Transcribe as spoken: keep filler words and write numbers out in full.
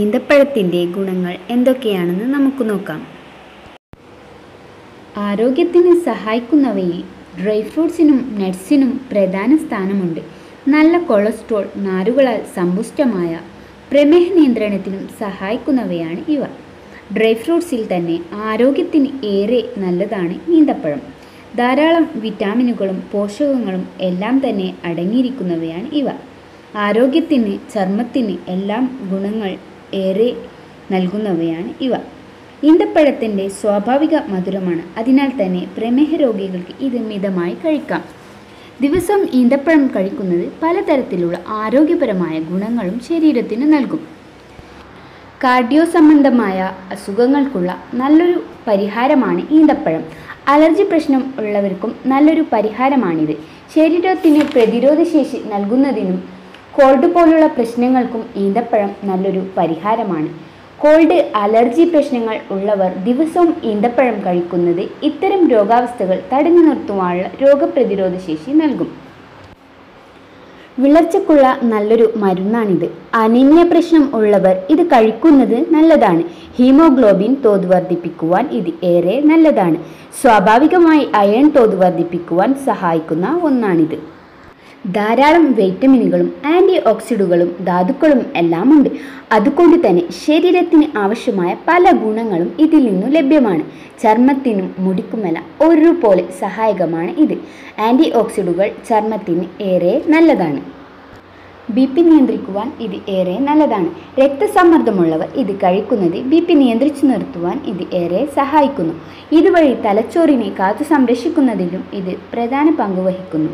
ഈന്തപ്പഴത്തിൻ്റെ ഗുണങ്ങൾ എന്തൊക്കെയാണെന്ന് നമുക്ക് നോക്കാം. ആരോഗ്യത്തിന് സഹായിക്കുന്നവയിൽ ഡ്രൈ ഫ്രൂട്ട്സിനും നട്ട്സിനും പ്രധാന സ്ഥാനമുണ്ട്. നല്ല കൊളസ്ട്രോൾ നാരുകളാൽ സമ്പുഷ്ടമായ പ്രമേഹ നിയന്ത്രണത്തിനും സഹായിക്കുന്നവയാണ് ഇവ. ഡ്രൈ ഫ്രൂട്ട്സിൽ തന്നെ ആരോഗ്യത്തിന് ഏറെ നല്ലതാണ് ഈന്തപ്പഴം. ധാരാളം വിറ്റാമിനുകളും പോഷകങ്ങളും എല്ലാം തന്നെ അടങ്ങിയിരിക്കുന്നവയാണ് ഇവ. ആരോഗ്യത്തിന് ചർമ്മത്തിന് എല്ലാം ഗുണങ്ങൾ ഏറെ നൽകുന്നവയാണ് ഇവ. ഈന്തപ്പഴത്തിൻ്റെ സ്വാഭാവിക മധുരമാണ്, അതിനാൽ തന്നെ പ്രമേഹ രോഗികൾക്ക് ഇത് മിതമായി കഴിക്കാം. ദിവസം ഈന്തപ്പഴം കഴിക്കുന്നത് പലതരത്തിലുള്ള ആരോഗ്യപരമായ ഗുണങ്ങളും ശരീരത്തിന് നൽകും. കാർഡിയോ സംബന്ധമായ അസുഖങ്ങൾക്കുള്ള നല്ലൊരു പരിഹാരമാണ് ഈന്തപ്പഴം. അലർജി പ്രശ്നം ഉള്ളവർക്കും നല്ലൊരു പരിഹാരമാണിത്. ശരീരത്തിന് പ്രതിരോധശേഷി നൽകുന്നതിനും കോൾഡ് പോലുള്ള പ്രശ്നങ്ങൾക്കും ഈന്തപ്പഴം നല്ലൊരു പരിഹാരമാണ്. കോൾഡ് അലർജി പ്രശ്നങ്ങൾ ഉള്ളവർ ദിവസവും ഈന്തപ്പഴം കഴിക്കുന്നത് ഇത്തരം രോഗാവസ്ഥകൾ തടഞ്ഞു നിർത്തുവാനുള്ള രോഗപ്രതിരോധ ശേഷി നൽകും. വിളർച്ചക്കുള്ള നല്ലൊരു മരുന്നാണിത്. അനീമിയ പ്രശ്നം ഉള്ളവർ ഇത് കഴിക്കുന്നത് നല്ലതാണ്. ഹീമോഗ്ലോബിൻ തോത് വർദ്ധിപ്പിക്കുവാൻ ഇത് ഏറെ നല്ലതാണ്. സ്വാഭാവികമായി അയൺ തോത് വർദ്ധിപ്പിക്കുവാൻ സഹായിക്കുന്ന ഒന്നാണിത്. ധാരാളം വൈറ്റമിനുകളും ആൻറ്റി ഓക്സിഡുകളും ധാതുക്കളും എല്ലാം ഉണ്ട്. അതുകൊണ്ട് തന്നെ ശരീരത്തിന് ആവശ്യമായ പല ഗുണങ്ങളും ഇതിൽ നിന്നു ലഭ്യമാണ്. ചർമ്മത്തിനും മുടിക്കുമെല്ലാം ഒരുപോലെ സഹായകമാണ് ഇത്. ആൻറ്റി ഓക്സിഡുകൾ ചർമ്മത്തിന് ഏറെ നല്ലതാണ്. ബി പി നിയന്ത്രിക്കുവാൻ ഇത് ഏറെ നല്ലതാണ്. രക്തസമ്മർദ്ദമുള്ളവർ ഇത് കഴിക്കുന്നത് ബി പി നിയന്ത്രിച്ചു നിർത്തുവാൻ ഇത് ഏറെ സഹായിക്കുന്നു. ഇതുവഴി തലച്ചോറിനെ കാത്തു സംരക്ഷിക്കുന്നതിലും ഇത് പ്രധാന പങ്ക് വഹിക്കുന്നു.